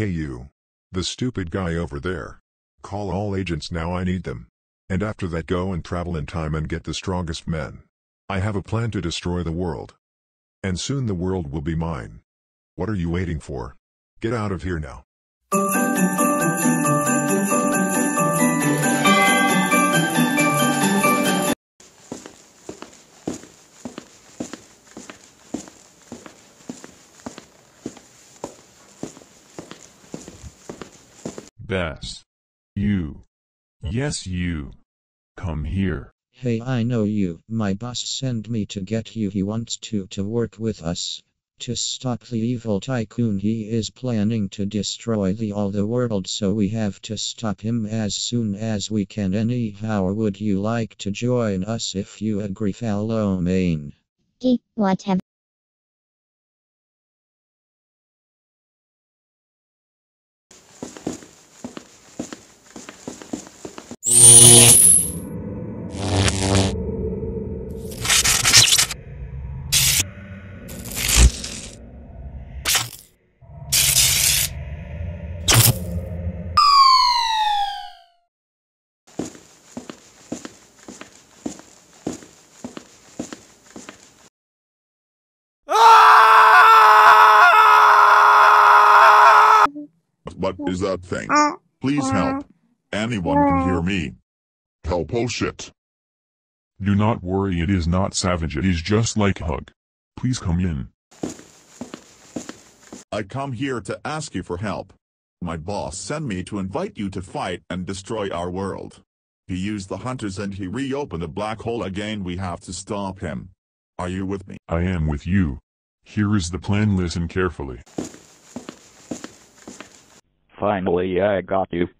Hey you. The stupid guy over there. Call all agents now, I need them. And after that go and travel in time and get the strongest men. I have a plan to destroy the world. And soon the world will be mine. What are you waiting for? Get out of here now. Bess. You. Yes you. Come here. Hey, I know you. My boss sent me to get you. He wants to work with us. To stop the evil tycoon, he is planning to destroy all the world, so we have to stop him as soon as we can. Anyhow, would you like to join us? If you agree, follow me. Whatever. What is that thing? Please help. Anyone can hear me. Help, bullshit. Do not worry, it is not savage, it is just like Hug. Please come in. I come here to ask you for help. My boss sent me to invite you to fight and destroy our world. He used the hunters and he reopened the black hole again. We have to stop him. Are you with me? I am with you. Here is the plan, listen carefully. Finally, I got you.